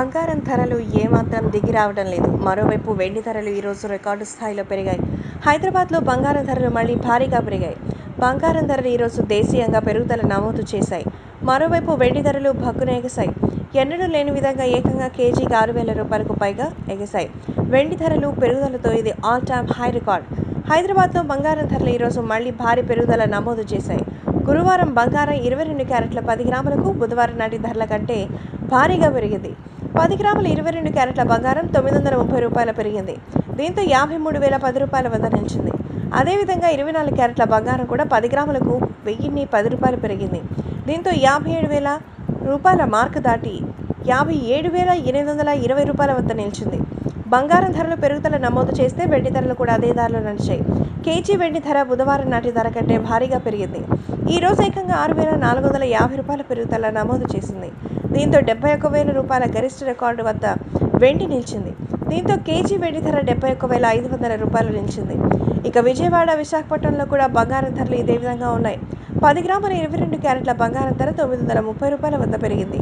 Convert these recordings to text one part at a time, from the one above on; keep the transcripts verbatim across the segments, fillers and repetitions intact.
బంగారం ధరలు ఏమాత్రం దిగి రావడం లేదు. మరోవైపు వెండి ధరలు ఈరోజు రికార్డు స్థాయిలో పెరిగాయి. హైదరాబాద్లో బంగారం ధరలు మళ్లీ భారీగా పెరిగాయి. బంగారం ధరలు ఈరోజు దేశీయంగా పెరుగుదల నమోదు చేశాయి. మరోవైపు వెండి ధరలు భగ్గున ఎగసాయి. ఎన్నడూ లేని విధంగా ఏకంగా కేజీకి ఆరు వేల రూపాయలకు పైగా ఎగసాయి. వెండి ధరలు పెరుగుదలతో ఇది ఆల్ టైమ్ హై రికార్డ్. హైదరాబాద్లో బంగారం ధరలు ఈరోజు మళ్లీ భారీ పెరుగుదల నమోదు చేశాయి. గురువారం బంగారం ఇరవై రెండు క్యారెట్ల పది గ్రాములకు బుధవారం నాటి ధరల కంటే భారీగా పెరిగింది. పది గ్రాముల ఇరవై రెండు క్యారెట్ల బంగారం తొమ్మిది వందల ముప్పై రూపాయలు పెరిగింది. దీంతో యాభై మూడు వేల పది రూపాయల వద్ద నిలిచింది. అదేవిధంగా ఇరవై నాలుగు క్యారెట్ల బంగారం కూడా పది గ్రాములకు వెయ్యిన్ని పది రూపాయలు పెరిగింది. దీంతో యాభై ఏడు వేల రూపాయల మార్కు దాటి యాభై ఏడు వేల ఎనిమిది వందల ఇరవై రూపాయల వద్ద నిలిచింది. బంగారం ధరలు పెరుగుదల నమోదు చేస్తే వెండి ధరలు కూడా అదే దారిలో నడిచాయి. కేజీ వెండి ధర బుధవారం నాటి ధర కంటే భారీగా పెరిగింది. ఈ రోజు ఏకంగా ఆరు వేల నాలుగు వందల యాభై రూపాయల పెరుగుదల నమోదు చేసింది. దీంతో డెబ్బై ఒక్క వేల రూపాయల గరిష్ట రికార్డు వద్ద వెండి నిలిచింది. దీంతో కేజీ వెండి ధర డెబ్బై ఒక్క వేల ఐదు వందల రూపాయలు నిలిచింది. ఇక విజయవాడ, విశాఖపట్నంలో కూడా బంగారం ధరలు ఇదే విధంగా ఉన్నాయి. పది గ్రాముల ఇరవై రెండు క్యారెట్ల బంగారం ధర తొమ్మిది వందల ముప్పై రూపాయల వద్ద పెరిగింది.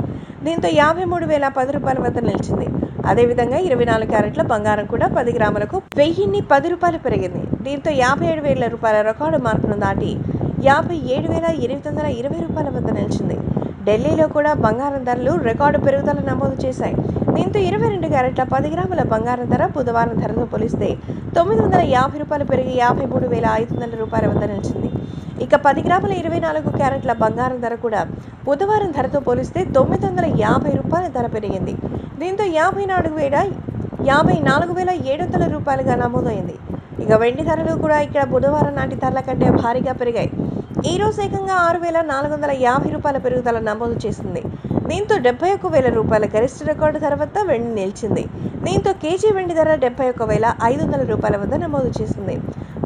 దీంతో యాభై మూడు వేల పది రూపాయల వద్ద నిలిచింది. అదేవిధంగా ఇరవై నాలుగు క్యారెట్ల బంగారం కూడా పది గ్రాములకు వెయ్యిన్ని పది రూపాయలు పెరిగింది. దీంతో యాభై ఏడు వేల రూపాయల రికార్డు మార్కును దాటి యాభై ఏడు వేల ఎనిమిది వందల ఇరవై రూపాయల వద్ద నిలిచింది. ఢిల్లీలో కూడా బంగారం ధరలు రికార్డు పెరుగుదల నమోదు చేశాయి. దీంతో ఇరవై రెండు క్యారెట్ల పది గ్రాముల బంగారం ధర బుధవారం ధరతో పోలిస్తే తొమ్మిది వందల యాభై రూపాయలు పెరిగి యాభై మూడు వేల ఐదు వందల రూపాయల వద్ద నిలిచింది. ఇక పది గ్రాముల ఇరవై నాలుగు క్యారెట్ల బంగారం ధర కూడా బుధవారం ధరతో పోలిస్తే తొమ్మిది వందల యాభై రూపాయల ధర పెరిగింది. దీంతో యాభై నాలుగు వేల యాభై నాలుగు వేల ఏడు వందల రూపాయలుగా నమోదైంది. ఇక వెండి ధరలు కూడా ఇక్కడ బుధవారం నాటి ధరల కంటే భారీగా పెరిగాయి. ఈ రోజు ఏకంగా ఆరు వేల నాలుగు వందల యాభై రూపాయల పెరుగుదల నమోదు చేసింది. దీంతో డెబ్బై ఒక్క వేల రూపాయల గరిష్ట రికార్డు ధర వద్ద వెండి నిలిచింది. దీంతో కేజీ వెండి ధర డెబ్బై ఒక్క వేల ఐదు వందల రూపాయల వద్ద నమోదు చేసింది.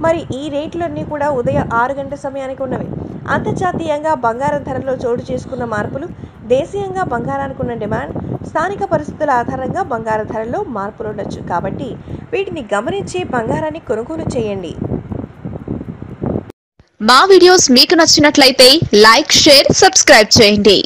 మరి ఈ రేట్లన్నీ కూడా ఉదయం ఆరు గంటల సమయానికి ఉన్నవి. అంతర్జాతీయంగా బంగారం ధరలో చోటు చేసుకున్న మార్పులు, దేశీయంగా బంగారానికున్న డిమాండ్, స్థానిక పరిస్థితుల ఆధారంగా బంగారం ధరల్లో మార్పులు ఉండొచ్చు. కాబట్టి వీటిని గమనించి బంగారాన్ని కొనుగోలు చేయండి. మా వీడియోస్ మీకు నచ్చినట్లయితే లైక్, షేర్, సబ్స్క్రైబ్ చేయండి.